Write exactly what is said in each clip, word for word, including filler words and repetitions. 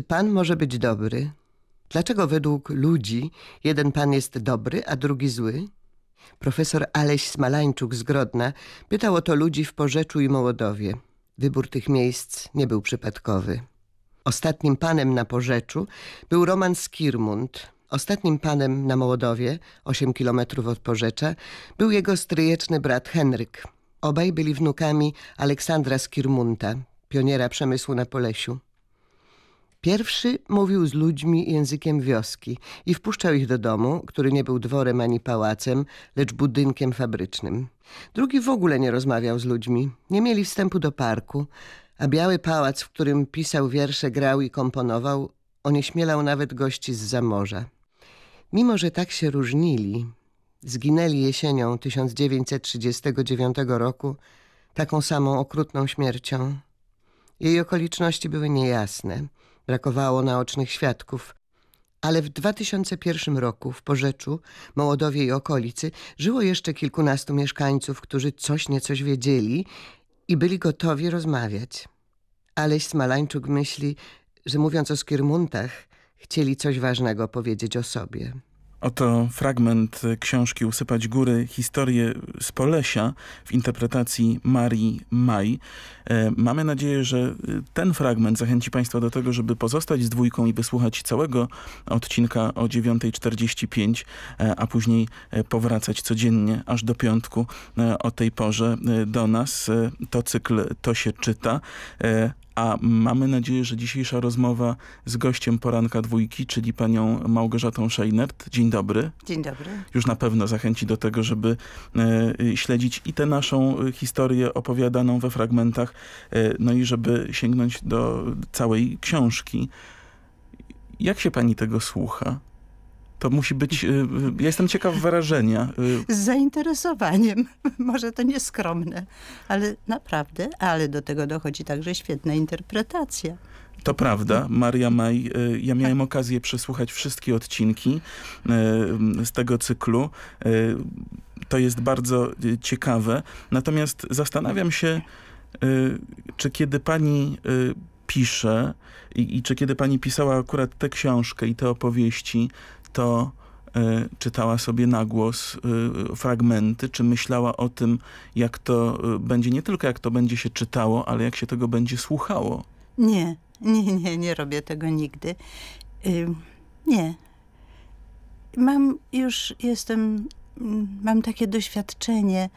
Czy pan może być dobry? Dlaczego według ludzi jeden pan jest dobry, a drugi zły? Profesor Aleś Smalańczuk z Grodna pytał o to ludzi w Porzeczu i Mołodowie. Wybór tych miejsc nie był przypadkowy. Ostatnim panem na Porzeczu był Roman Skirmund. Ostatnim panem na Mołodowie, osiem kilometrów od Porzecza, był jego stryjeczny brat Henryk. Obaj byli wnukami Aleksandra Skirmunta, pioniera przemysłu na Polesiu. Pierwszy mówił z ludźmi językiem wioski i wpuszczał ich do domu, który nie był dworem ani pałacem, lecz budynkiem fabrycznym. Drugi w ogóle nie rozmawiał z ludźmi, nie mieli wstępu do parku, a biały pałac, w którym pisał wiersze, grał i komponował, onieśmielał nawet gości zza morza. Mimo że tak się różnili, zginęli jesienią tysiąc dziewięćset trzydziestego dziewiątego roku taką samą okrutną śmiercią. Jej okoliczności były niejasne. Brakowało naocznych świadków. Ale w dwa tysiące pierwszym roku w Porzeczu, Mołodowie i okolicy żyło jeszcze kilkunastu mieszkańców, którzy coś niecoś wiedzieli i byli gotowi rozmawiać. Aleś Smalańczuk myśli, że mówiąc o Skirmuntach, chcieli coś ważnego powiedzieć o sobie. Oto fragment książki Usypać góry, historie z Polesia w interpretacji Marii Maj. E, mamy nadzieję, że ten fragment zachęci państwa do tego, żeby pozostać z Dwójką i wysłuchać całego odcinka o dziewiątej czterdzieści pięć, e, a później powracać codziennie aż do piątku e, o tej porze e, do nas. E, to cykl To się czyta. E, A mamy nadzieję, że dzisiejsza rozmowa z gościem Poranka Dwójki, czyli panią Małgorzatą Szeinert. Dzień dobry. Dzień dobry. Już na pewno zachęci do tego, żeby e, śledzić i tę naszą historię opowiadaną we fragmentach, e, no i żeby sięgnąć do całej książki. Jak się pani tego słucha? To musi być... Ja jestem ciekaw wrażenia. Z zainteresowaniem. Może to nieskromne, ale naprawdę, ale do tego dochodzi także świetna interpretacja. To prawda, Maria Maj. Ja miałem okazję przesłuchać wszystkie odcinki z tego cyklu. To jest bardzo ciekawe. Natomiast zastanawiam się, czy kiedy pani... pisze i, i czy kiedy pani pisała akurat tę książkę i te opowieści, to y, czytała sobie na głos y, fragmenty, czy myślała o tym, jak to y, będzie, nie tylko jak to będzie się czytało, ale jak się tego będzie słuchało? Nie, nie, nie, nie robię tego nigdy. Y, nie. Mam już, jestem, mam takie doświadczenie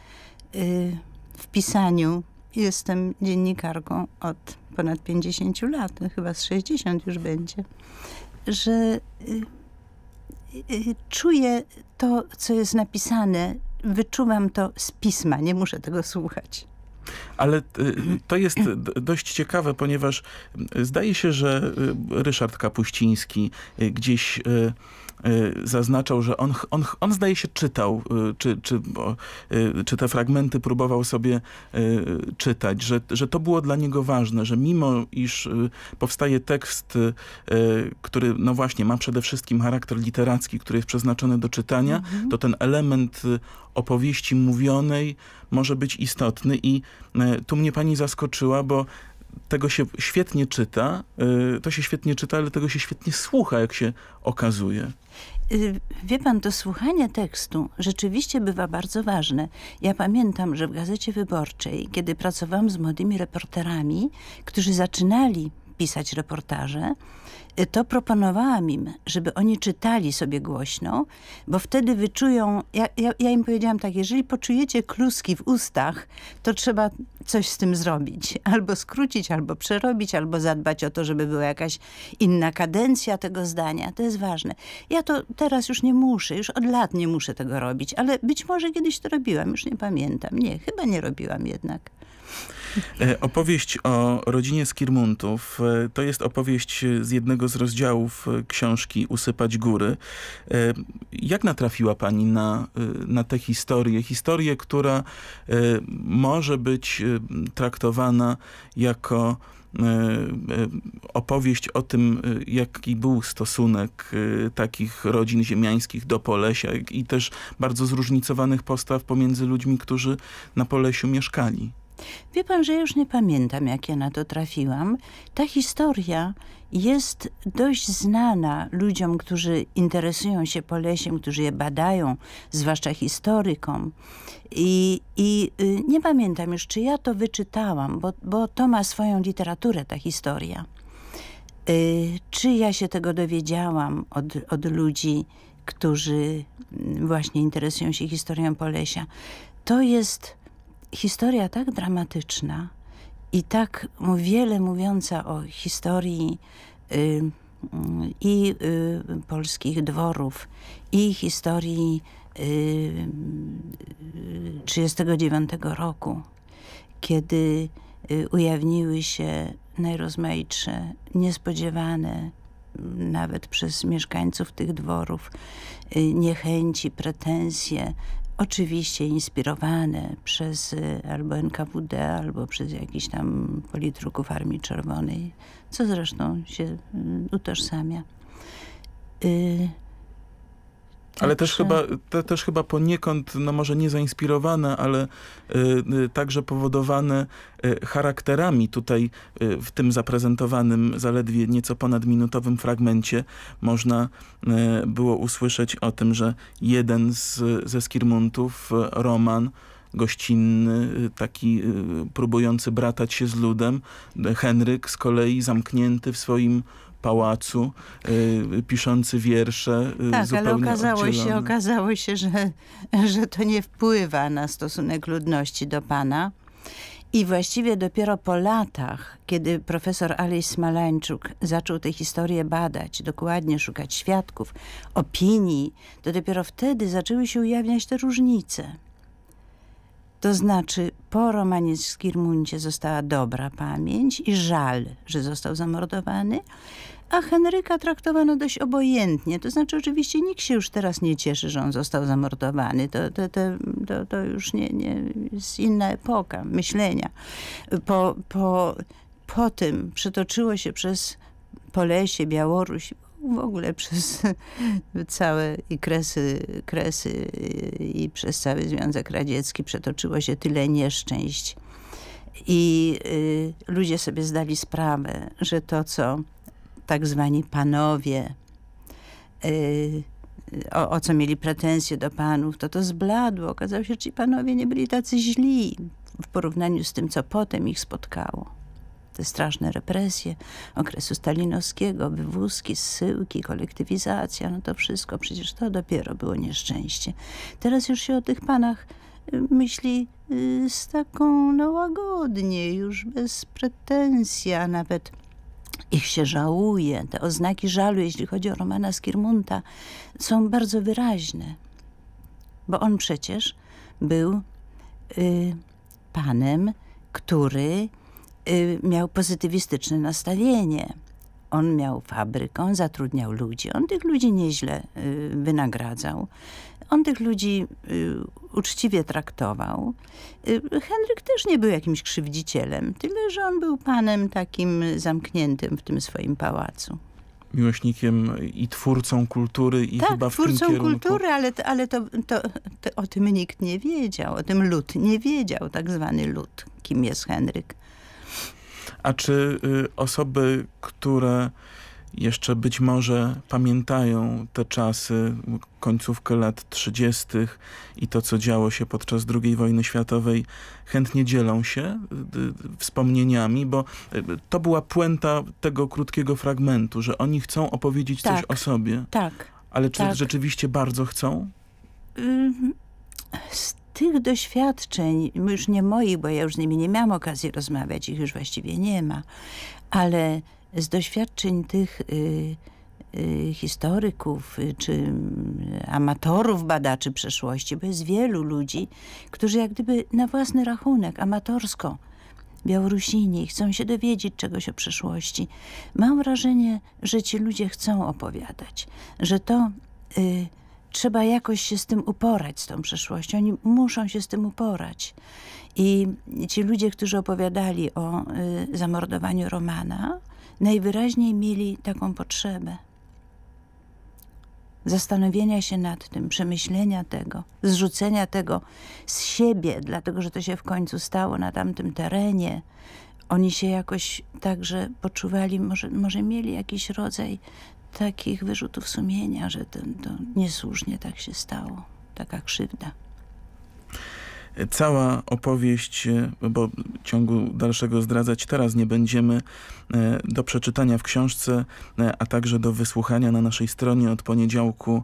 y, w pisaniu. Jestem dziennikarką od ponad pięćdziesięciu lat, chyba z sześćdziesięciu już będzie, że y, y, czuję to, co jest napisane, wyczuwam to z pisma, nie muszę tego słuchać. Ale to jest dość ciekawe, ponieważ zdaje się, że Ryszard Kapuściński gdzieś zaznaczał, że on, on, on zdaje się czytał, czy, czy, czy te fragmenty próbował sobie czytać, że, że to było dla niego ważne, że mimo iż powstaje tekst, który no właśnie ma przede wszystkim charakter literacki, który jest przeznaczony do czytania, mhm. to ten element opowieści mówionej może być istotny i tu mnie pani zaskoczyła, bo tego się świetnie czyta, to się świetnie czyta, ale tego się świetnie słucha, jak się okazuje. Wie pan, to słuchanie tekstu rzeczywiście bywa bardzo ważne. Ja pamiętam, że w Gazecie Wyborczej, kiedy pracowałam z młodymi reporterami, którzy zaczynali pisać reportaże, to proponowałam im, żeby oni czytali sobie głośno, bo wtedy wyczują, ja, ja, ja im powiedziałam tak, jeżeli poczujecie kluski w ustach, to trzeba coś z tym zrobić. Albo skrócić, albo przerobić, albo zadbać o to, żeby była jakaś inna kadencja tego zdania. To jest ważne. Ja to teraz już nie muszę, już od lat nie muszę tego robić, ale być może kiedyś to robiłam, już nie pamiętam. Nie, chyba nie robiłam jednak. Opowieść o rodzinie Skirmuntów to jest opowieść z jednego z rozdziałów książki Usypać góry. Jak natrafiła pani na, na tę historię? Historię, która może być traktowana jako opowieść o tym, jaki był stosunek takich rodzin ziemiańskich do Polesia i też bardzo zróżnicowanych postaw pomiędzy ludźmi, którzy na Polesiu mieszkali. Wie pan, że ja już nie pamiętam, jak ja na to trafiłam. Ta historia jest dość znana ludziom, którzy interesują się Polesiem, którzy je badają, zwłaszcza historykom. I, i nie pamiętam już, czy ja to wyczytałam, bo, bo to ma swoją literaturę, ta historia. Yy, czy ja się tego dowiedziałam od, od ludzi, którzy właśnie interesują się historią Polesia. To jest historia tak dramatyczna i tak wiele mówiąca o historii i y, y, y, polskich dworów, i historii tysiąc dziewięćset trzydziestego dziewiątego roku, kiedy y, ujawniły się najrozmaitsze, niespodziewane nawet przez mieszkańców tych dworów y, niechęci, pretensje, oczywiście inspirowane przez albo N K W D, albo przez jakichś tam politruków Armii Czerwonej, co zresztą się utożsamia. Yy, tak ale też, że... chyba, te, też chyba poniekąd, no może nie zainspirowane, ale yy, także powodowane yy, charakterami. Tutaj yy, w tym zaprezentowanym zaledwie nieco ponadminutowym fragmencie można yy, było usłyszeć o tym, że jeden z, ze Skirmuntów, Roman, gościnny, taki yy, próbujący bratać się z ludem, Henryk z kolei zamknięty w swoim pałacu, y, piszący wiersze. Y, tak, zupełnie ale okazało się, okazało się, że, że to nie wpływa na stosunek ludności do pana. I właściwie dopiero po latach, kiedy profesor Aleś Smalańczuk zaczął tę historię badać, dokładnie szukać świadków, opinii, to dopiero wtedy zaczęły się ujawniać te różnice. To znaczy, po Romanie Skirmuncie została dobra pamięć i żal, że został zamordowany, a Henryka traktowano dość obojętnie. To znaczy, oczywiście nikt się już teraz nie cieszy, że on został zamordowany. To, to, to, to, to już nie, nie jest inna epoka myślenia. Po, po, po tym przetoczyło się przez Polesie, Białoruś, w ogóle przez całe i kresy, kresy i przez cały Związek Radziecki przetoczyło się tyle nieszczęść. I y, ludzie sobie zdali sprawę, że to, co tak zwani panowie, y, o, o co mieli pretensje do panów, to to zbladło. Okazało się, że ci panowie nie byli tacy źli w porównaniu z tym, co potem ich spotkało. Te straszne represje okresu stalinowskiego, wywózki, zsyłki, kolektywizacja, no to wszystko, przecież to dopiero było nieszczęście. Teraz już się o tych panach myśli z taką, no łagodnie, już bez pretensji, a nawet ich się żałuje. Te oznaki żalu, jeśli chodzi o Romana Skirmunta, są bardzo wyraźne, bo on przecież był y, panem, który miał pozytywistyczne nastawienie. On miał fabrykę, on zatrudniał ludzi. On tych ludzi nieźle wynagradzał. On tych ludzi uczciwie traktował. Henryk też nie był jakimś krzywdzicielem, tyle że on był panem takim zamkniętym w tym swoim pałacu. Miłośnikiem i twórcą kultury i tak, chyba w twórcą tym kultury, ale, ale to, to, to o tym nikt nie wiedział. O tym lud nie wiedział, tak zwany lud, kim jest Henryk. A czy y, osoby, które jeszcze być może pamiętają te czasy, końcówkę lat trzydziestych i to, co działo się podczas drugiej wojny światowej, chętnie dzielą się y, y, wspomnieniami, bo y, to była puenta tego krótkiego fragmentu, że oni chcą opowiedzieć tak, coś o sobie. Tak. Ale czy tak. rzeczywiście bardzo chcą? Mm, tych doświadczeń, już nie moich, bo ja już z nimi nie miałam okazji rozmawiać, ich już właściwie nie ma, ale z doświadczeń tych y, y, historyków y, czy amatorów badaczy przeszłości, bo jest wielu ludzi, którzy jak gdyby na własny rachunek, amatorsko, Białorusini, chcą się dowiedzieć czegoś o przeszłości. Mam wrażenie, że ci ludzie chcą opowiadać, że to... Y, Trzeba jakoś się z tym uporać, z tą przeszłością. Oni muszą się z tym uporać. I ci ludzie, którzy opowiadali o y, zamordowaniu Romana, najwyraźniej mieli taką potrzebę. zastanowienia się nad tym, przemyślenia tego, zrzucenia tego z siebie, dlatego że to się w końcu stało na tamtym terenie. Oni się jakoś także poczuwali, może, może mieli jakiś rodzaj takich wyrzutów sumienia, że to, to niesłusznie tak się stało, taka krzywda. Cała opowieść, bo ciągu dalszego zdradzać teraz nie będziemy, do przeczytania w książce, a także do wysłuchania na naszej stronie od poniedziałku,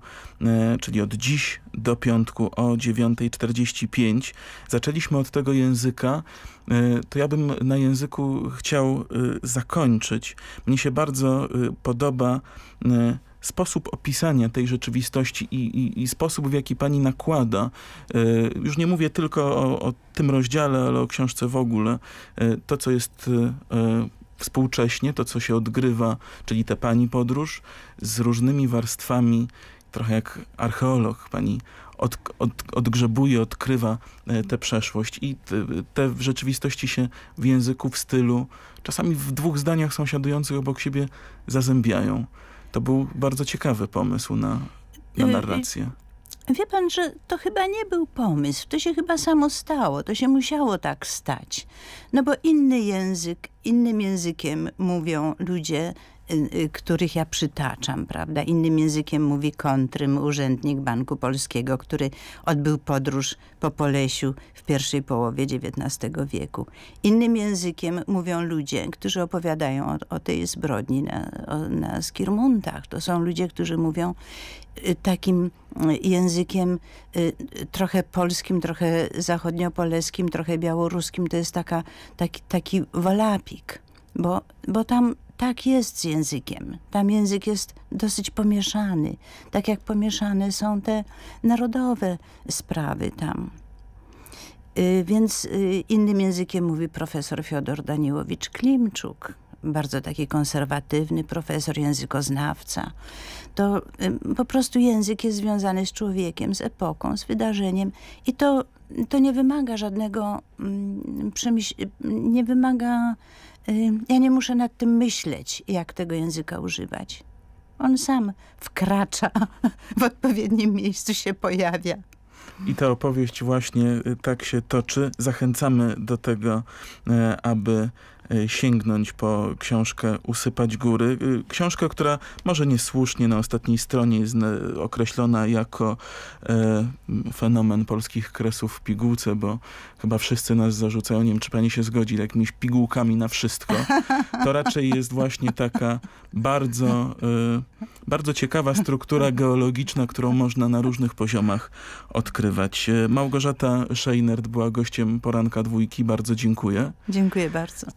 czyli od dziś do piątku o dziewiątej czterdzieści pięć. Zaczęliśmy od tego języka, to ja bym na języku chciał zakończyć. Mnie się bardzo podoba sposób opisania tej rzeczywistości i, i, i sposób, w jaki pani nakłada, już nie mówię tylko o, o tym rozdziale, ale o książce w ogóle, to co jest współcześnie, to co się odgrywa, czyli ta pani podróż z różnymi warstwami, trochę jak archeolog pani od, od, odgrzebuje, odkrywa tę przeszłość i te, te w rzeczywistości się w języku, w stylu, czasami w dwóch zdaniach sąsiadujących obok siebie zazębiają. To był bardzo ciekawy pomysł na, na narrację. Wie pan, że to chyba nie był pomysł. To się chyba samo stało. To się musiało tak stać. No bo inny język, innym językiem mówią ludzie, których ja przytaczam, prawda? Innym językiem mówi Kontrym, urzędnik Banku Polskiego, który odbył podróż po Polesiu w pierwszej połowie dziewiętnastego wieku. Innym językiem mówią ludzie, którzy opowiadają o, o tej zbrodni na, o, na Skirmuntach. To są ludzie, którzy mówią takim językiem trochę polskim, trochę zachodniopoleskim, trochę białoruskim. To jest taka, taki, taki wolapik, bo, bo tam tak jest z językiem. Tam język jest dosyć pomieszany. Tak jak pomieszane są te narodowe sprawy tam. Yy, więc yy, innym językiem mówi profesor Fiodor Daniłowicz Klimczuk. Bardzo taki konserwatywny profesor, językoznawca. To yy, po prostu język jest związany z człowiekiem, z epoką, z wydarzeniem. I to, to nie wymaga żadnego mm, przemyśl- nie wymaga... Ja nie muszę nad tym myśleć, jak tego języka używać. On sam wkracza, w odpowiednim miejscu się pojawia. I ta opowieść właśnie tak się toczy. Zachęcamy do tego, aby sięgnąć po książkę Usypać góry. Książkę, która może niesłusznie na ostatniej stronie jest określona jako e, fenomen polskich kresów w pigułce, bo chyba wszyscy nas zarzucają, nie wiem, czy pani się zgodzi, jakimiś pigułkami na wszystko. To raczej jest właśnie taka bardzo, e, bardzo ciekawa struktura geologiczna, którą można na różnych poziomach odkrywać. Małgorzata Szeinert była gościem Poranka Dwójki. Bardzo dziękuję. Dziękuję bardzo.